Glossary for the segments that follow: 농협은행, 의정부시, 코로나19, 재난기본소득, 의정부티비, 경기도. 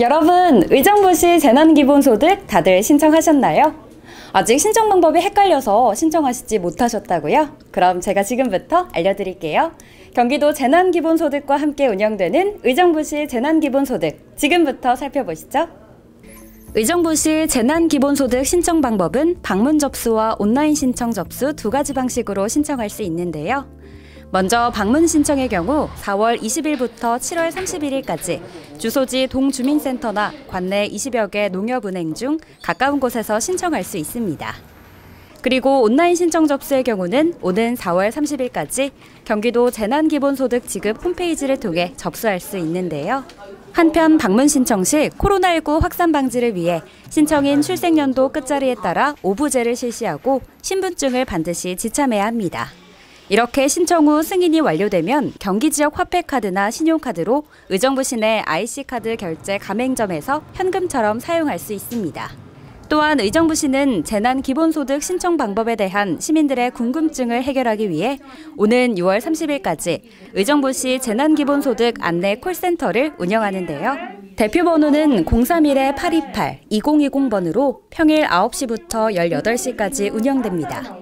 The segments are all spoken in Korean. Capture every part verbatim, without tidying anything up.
여러분, 의정부시 재난기본소득 다들 신청하셨나요? 아직 신청 방법이 헷갈려서 신청하시지 못하셨다고요? 그럼 제가 지금부터 알려드릴게요. 경기도 재난기본소득과 함께 운영되는 의정부시 재난기본소득, 지금부터 살펴보시죠. 의정부시 재난기본소득 신청 방법은 방문 접수와 온라인 신청 접수 두 가지 방식으로 신청할 수 있는데요. 먼저 방문 신청의 경우 사월 이십일부터 칠월 삼십일일까지 주소지 동주민센터나 관내 이십여 개 농협은행 중 가까운 곳에서 신청할 수 있습니다. 그리고 온라인 신청 접수의 경우는 오는 사월 삼십일까지 경기도 재난기본소득 지급 홈페이지를 통해 접수할 수 있는데요. 한편 방문 신청 시 코로나십구 확산 방지를 위해 신청인 출생연도 끝자리에 따라 오부제를 실시하고 신분증을 반드시 지참해야 합니다. 이렇게 신청 후 승인이 완료되면 경기지역 화폐카드나 신용카드로 의정부시 내 아이씨카드 결제 가맹점에서 현금처럼 사용할 수 있습니다. 또한 의정부시는 재난기본소득 신청 방법에 대한 시민들의 궁금증을 해결하기 위해 오는 유월 삼십일까지 의정부시 재난기본소득 안내 콜센터를 운영하는데요. 대표 번호는 공삼일 팔이팔 이공이공 번으로 평일 아홉 시부터 열여덟 시까지 운영됩니다.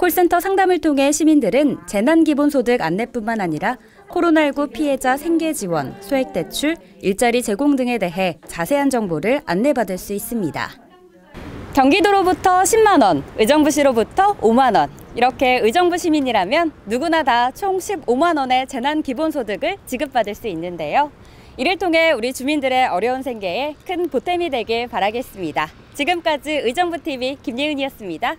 콜센터 상담을 통해 시민들은 재난기본소득 안내뿐만 아니라 코로나십구 피해자 생계지원, 소액대출, 일자리 제공 등에 대해 자세한 정보를 안내받을 수 있습니다. 경기도로부터 십만 원, 의정부시로부터 오만 원, 이렇게 의정부 시민이라면 누구나 다 총 십오만 원의 재난기본소득을 지급받을 수 있는데요. 이를 통해 우리 주민들의 어려운 생계에 큰 보탬이 되길 바라겠습니다. 지금까지 의정부티비 김예은이었습니다.